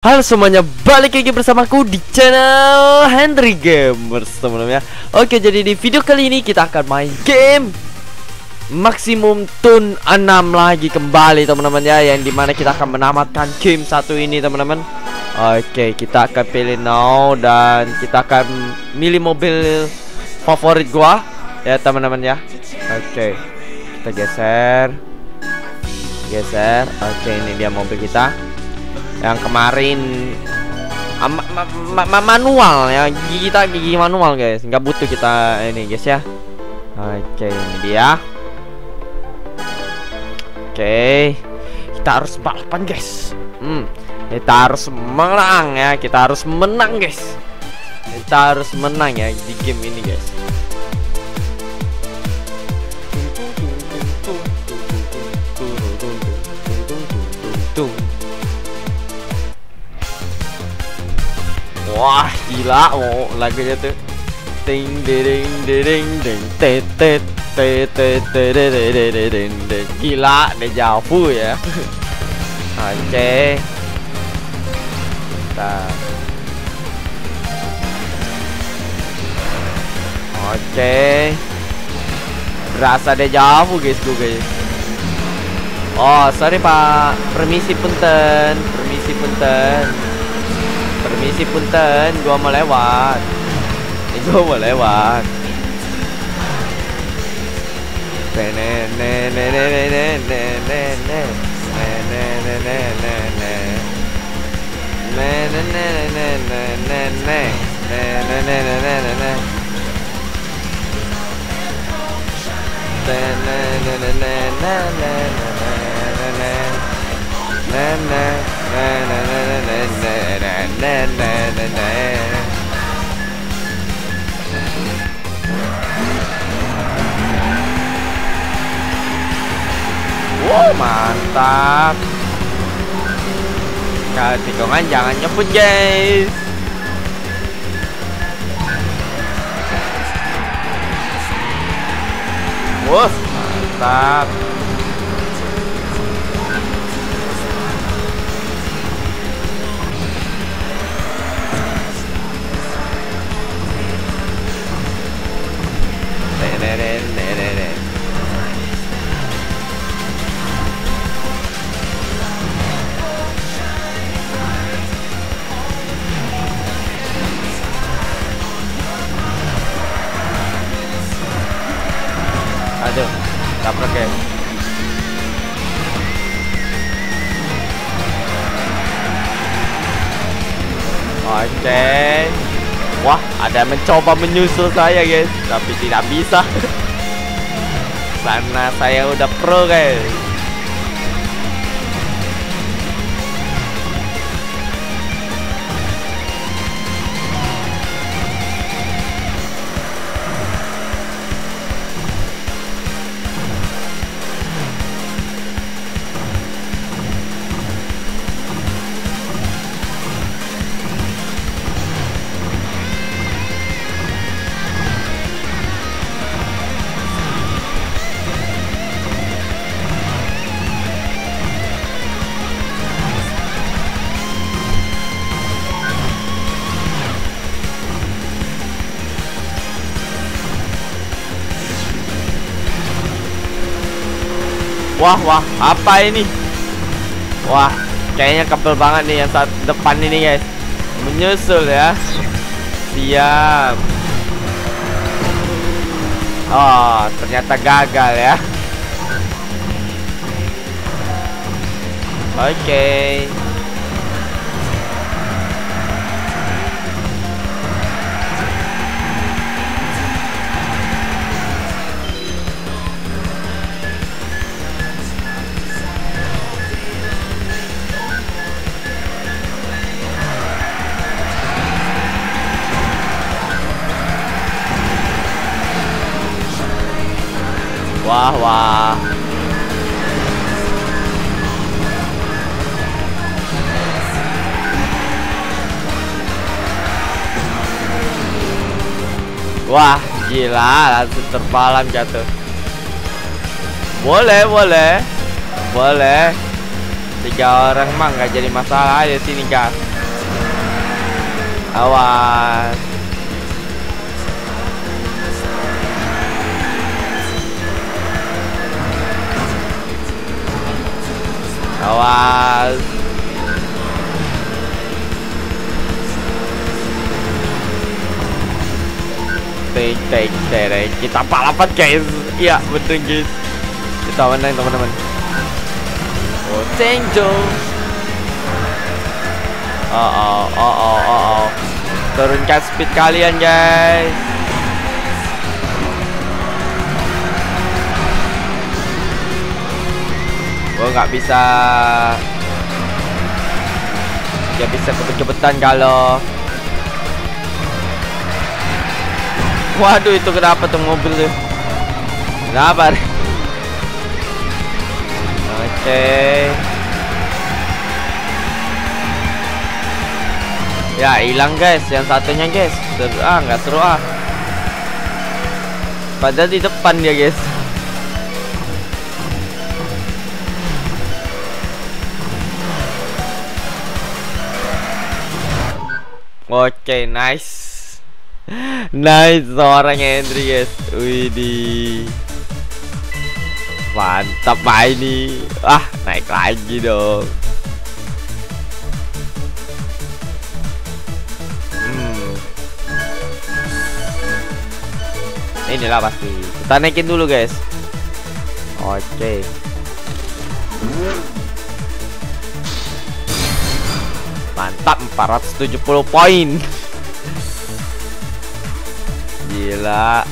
Halo semuanya, balik lagi bersamaku di channel Henry Gamers teman-teman ya. Oke, jadi di video kali ini kita akan main game Maximum Tune 6 lagi kembali teman-teman ya, yang dimana kita akan menamatkan game satu ini teman-teman. Oke, kita akan pilih now dan kita akan milih mobil favorit gua ya teman-teman ya. Oke, kita geser. Oke, ini dia mobil kita yang kemarin manual ya, gigi manual guys, nggak butuh kita ini guys ya. Oke, ini dia. Oke, kita harus balapan guys. Kita harus menang ya, kita harus menang ya di game ini guys. Wah, gila, oh, lagunya tuh ting ding ding ding tet tet tet tet tet, gila, deja vu ya. Oke, kita rasa deja vu guys, guys. Oh, sorry Pak, permisi punten, gua mau lewat. Wow, mantap. Kalau tikungan jangan nyebut guys. Wow, mantap. Aduh, tabrak ya. Oke. Wah, ada mencoba menyusul saya guys, tapi tidak bisa. Karena saya udah pro guys. Wah, apa ini? Wah, kayaknya kebel banget nih yang saat depan ini guys. Menyusul ya. Siap. Oh, ternyata gagal ya. Oke. Wah. Wah, gila, langsung terbalam jatuh. Boleh. 3 orang mah nggak jadi masalah, ayo sini, guys. Awas. Awas. Take. Kita palapat guys. Iya, betul guys. Kita menang teman-teman. Oh, Senjo. Oh. Turunkan speed kalian guys. Oh, nggak bisa. Dia bisa cepet-cepetan kalau. Waduh, itu kenapa tuh mobil tuh? Kenapa? Oke. Ya hilang guys, yang satunya guys. Seru ah, nggak seru ah. Padahal di depan dia guys. Oke, nice. Nice seorang Henry guys. Widih, mantap main nih. Ah, naik lagi dong. Inilah pasti. Kita naikin dulu guys. Oke. Mantap, 470 poin. Gila.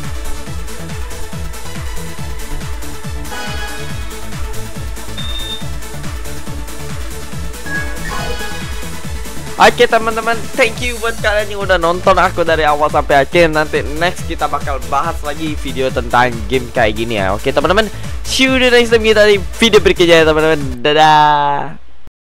Oke teman-teman, thank you buat kalian yang udah nonton aku dari awal sampai akhir. Nanti next kita bakal bahas lagi video tentang game kayak gini ya. Oke teman-teman, see you the next time kita di video berikutnya ya teman-teman. Dadah.